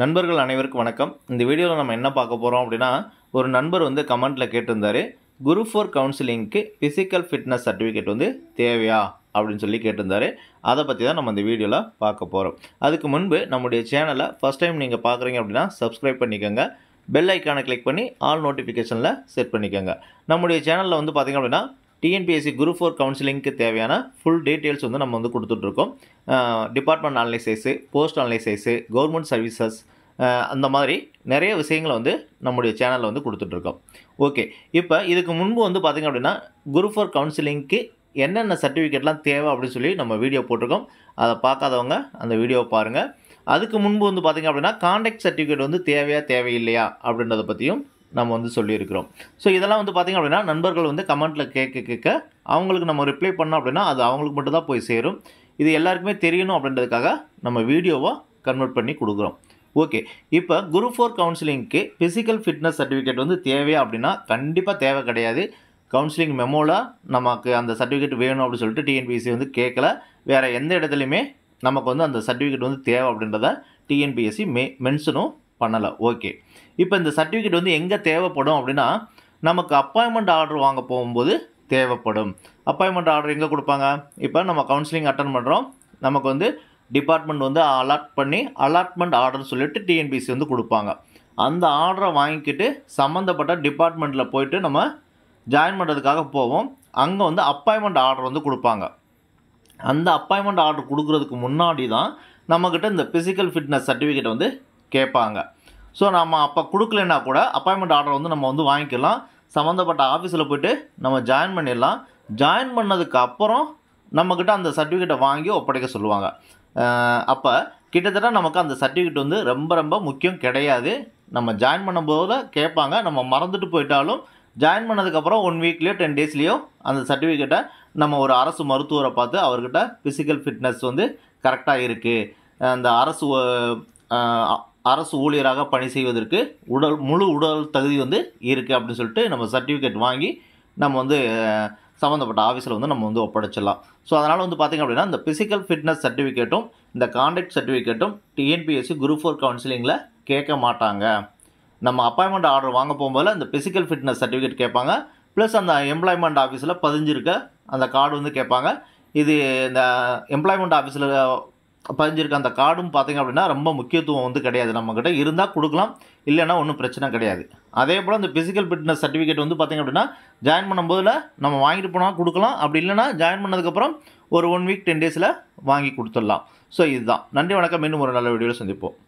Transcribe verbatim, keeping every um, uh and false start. நண்பர்கள் அனைவருக்கும் வணக்கம். இந்த வீடியோவில் நம்ம என்ன பார்க்க போகிறோம் அப்படின்னா, ஒரு நண்பர் வந்து கமெண்ட்டில் கேட்டிருந்தார், குரூப் ஃபோர் கவுன்சிலிங்க்கு ஃபிசிக்கல் ஃபிட்னஸ் சர்டிஃபிகேட் வந்து தேவையா அப்படின்னு சொல்லி கேட்டிருந்தார். அதை பற்றி தான் நம்ம இந்த வீடியோவில் பார்க்க போகிறோம். அதுக்கு முன்பு நம்முடைய சேனலை ஃபஸ்ட் டைம் நீங்கள் பார்க்குறீங்க அப்படின்னா சப்ஸ்கிரைப் பண்ணிக்கோங்க, பெல் ஐக்கானை கிளிக் பண்ணி ஆல் நோட்டிஃபிகேஷனில் செட் பண்ணிக்கோங்க. நம்முடைய சேனலில் வந்து பார்த்திங்க அப்படின்னா டிஎன்பிஎஸ்சி குரூப் ஃபோர் கவுன்சிலிங்க்கு தேவையான ஃபுல் டீட்டெயில்ஸ் வந்து நம்ம வந்து கொடுத்துட்ருக்கோம். Department analysis, post analysis, government services, அந்த மாதிரி நிறைய விஷயங்களை வந்து நம்முடைய சேனலில் வந்து கொடுத்துட்ருக்கோம். ஓகே, இப்போ இதுக்கு முன்பு வந்து பார்த்திங்க அப்படின்னா குரூப் ஃபோர் கவுன்சிலிங்க்கு என்னென்ன சர்டிஃபிகேட்லாம் தேவை அப்படின்னு சொல்லி நம்ம வீடியோ போட்டிருக்கோம். அதை பார்க்காதவங்க அந்த வீடியோவை பாருங்கள். அதுக்கு முன்பு வந்து பார்த்திங்க அப்படின்னா கான்டாக்ட் சர்டிஃபிகேட் வந்து தேவையா தேவையில்லையா அப்படின்றத பற்றியும் நம்ம வந்து சொல்லியிருக்கிறோம். ஸோ இதெல்லாம் வந்து பார்த்திங்க அப்படின்னா நண்பர்கள் வந்து கமெண்ட்டில் கேட்க கேட்க அவங்களுக்கு நம்ம ரிப்ளை பண்ணோம் அப்படின்னா அது அவங்களுக்கு மட்டும் தான் போய் சேரும். இது எல்லாருக்குமே தெரியணும் அப்படின்றதுக்காக நம்ம வீடியோவை கன்வெர்ட் பண்ணி கொடுக்குறோம். ஓகே, இப்போ குரூப் ஃபோர் கவுன்சிலிங்க்கு ஃபிசிக்கல் ஃபிட்னஸ் சர்டிஃபிகேட் வந்து தேவையா அப்படின்னா கண்டிப்பாக தேவை கிடையாது. கவுன்சிலிங் மெமோவில் நமக்கு அந்த சர்டிஃபிகேட் வேணும் அப்படின்னு சொல்லிட்டு டிஎன்பிஎஸ்சி வந்து கேட்கல. வேறு எந்த இடத்துலையுமே நமக்கு வந்து அந்த சர்டிஃபிகேட் வந்து தேவை அப்படின்றத டிஎன்பிஎஸ்சி மெ மென்ஷனும் பண்ணலை. ஓகே, இப்போ இந்த சர்டிஃபிகேட் வந்து எங்கே தேவைப்படும் அப்படின்னா நமக்கு அப்பாயின்மெண்ட் ஆர்டர் வாங்க போகும்போது தேவைப்படும். அப்பாயின்மெண்ட் ஆர்டர் எங்கே கொடுப்பாங்க? இப்போ நம்ம கவுன்சிலிங் அட்டன் பண்ணுறோம், நமக்கு வந்து டிபார்ட்மெண்ட் வந்து அலாட் பண்ணி அலாட்மெண்ட் ஆர்டர்னு சொல்லிட்டு டிஎன்பிஎஸ்சி வந்து கொடுப்பாங்க. அந்த ஆர்டரை வாங்கிக்கிட்டு சம்மந்தப்பட்ட டிபார்ட்மெண்ட்டில் போயிட்டு நம்ம ஜாயின் பண்ணுறதுக்காக போவோம். அங்கே வந்து அப்பாயின்மெண்ட் ஆர்டர் வந்து கொடுப்பாங்க. அந்த அப்பாயின்மெண்ட் ஆர்டர் கொடுக்குறதுக்கு முன்னாடி தான் நம்மக்கிட்ட இந்த ஃபிசிக்கல் ஃபிட்னஸ் சர்டிஃபிகேட் வந்து கேட்பாங்க. ஸோ நம்ம அப்போ கொடுக்கலன்னா கூட அப்பாயின்மெண்ட் ஆர்டர் வந்து நம்ம வந்து வாங்கிக்கலாம், சம்மந்தப்பட்ட ஆஃபீஸில் போய்ட்டு நம்ம ஜாயின் பண்ணிடலாம். ஜாயின் பண்ணதுக்கு அப்புறம் நம்மக்கிட்ட அந்த சர்டிஃபிகேட்டை வாங்கி ஒப்படைக்க சொல்லுவாங்க. அப்போ கிட்டத்தட்ட நமக்கு அந்த சர்டிஃபிகேட் வந்து ரொம்ப ரொம்ப முக்கியம் கிடையாது. நம்ம ஜாயின் பண்ணும்போது கேட்பாங்க, நம்ம மறந்துட்டு போயிட்டாலும் ஜாயின் பண்ணதுக்கப்புறம் ஒன் வீக்லேயோ டென் டேஸ்லேயோ அந்த சர்டிஃபிகேட்டை நம்ம ஒரு அரசு மருத்துவரை பார்த்து அவர்கிட்ட ஃபிசிக்கல் ஃபிட்னஸ் வந்து கரெக்டாக இருக்குது, அந்த அரசு அரசு ஊழியராக பணி செய்வதற்கு உடல் முழு உடல் தகுதி வந்து இருக்குது அப்படின்னு சொல்லிட்டு நம்ம சர்டிஃபிகேட் வாங்கி நம்ம வந்து சம்மந்தப்பட்ட ஆஃபீஸில் வந்து நம்ம வந்து ஒப்படைச்சிடலாம். ஸோ அதனால் வந்து பார்த்திங்க அப்படின்னா இந்த ஃபிசிக்கல் ஃபிட்னஸ் சர்டிஃபிகேட்டும் இந்த கான்டாக்ட் சர்டிஃபிகேட்டும் டிஎன்பிஎஸ்சி குரூப் ஃபோர் கவுன்சிலிங்கில் கேட்க மாட்டாங்க. நம்ம அப்பாயின்மெண்ட் ஆர்டர் வாங்க போகும்போது அந்த ஃபிசிக்கல் ஃபிட்னஸ் சர்டிஃபிகேட் கேட்பாங்க, ப்ளஸ் அந்த எம்ப்ளாய்மெண்ட் ஆஃபீஸில் பதிஞ்சிருக்க அந்த கார்டு வந்து கேட்பாங்க. இது இந்த எம்ப்ளாய்மெண்ட் ஆஃபீஸில் பதிஞ்சிருக்க அந்த கார்டும் பார்த்திங்க அப்படின்னா ரொம்ப முக்கியத்துவம் வந்து கிடையாது. நம்மக்கிட்ட இருந்தால் கொடுக்கலாம், இல்லைன்னா ஒன்றும் பிரச்சனை கிடையாது. அதே போல் இந்த ஃபிசிக்கல் ஃபிட்னஸ் சர்டிஃபிகேட் வந்து பார்த்திங்க அப்படின்னா ஜாயின் பண்ணும்போதில் நம்ம வாங்கிட்டு போனால் கொடுக்கலாம், அப்படி இல்லைனா ஜாயின் பண்ணதுக்கப்புறம் ஒரு ஒன் வீக் டென் டேஸில் வாங்கி கொடுத்துடலாம். ஸோ இதுதான். நன்றி, வணக்கம். மீண்டும் ஒரு நல்ல வீடியோவில் சந்திப்போம்.